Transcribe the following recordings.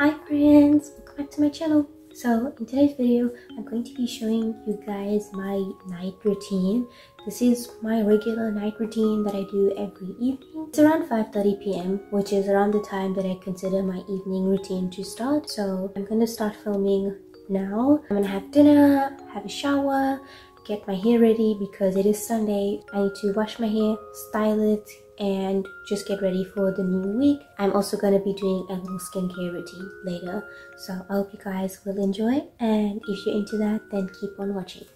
Hi friends, welcome back to my channel. So in today's video I'm going to be showing you guys my night routine. This is my regular night routine that I do every evening. It's around 5:30 p.m. which is around the time that I consider my evening routine to start. So I'm going to start filming now. I'm going to have dinner, have a shower, get my hair ready because it is Sunday. I need to wash my hair, style it, and just get ready for the new week. I'm also going to be doing a little skincare routine later, so I hope you guys will enjoy, and if you're into that then keep on watching.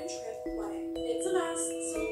Trip wedding. It's a mess, so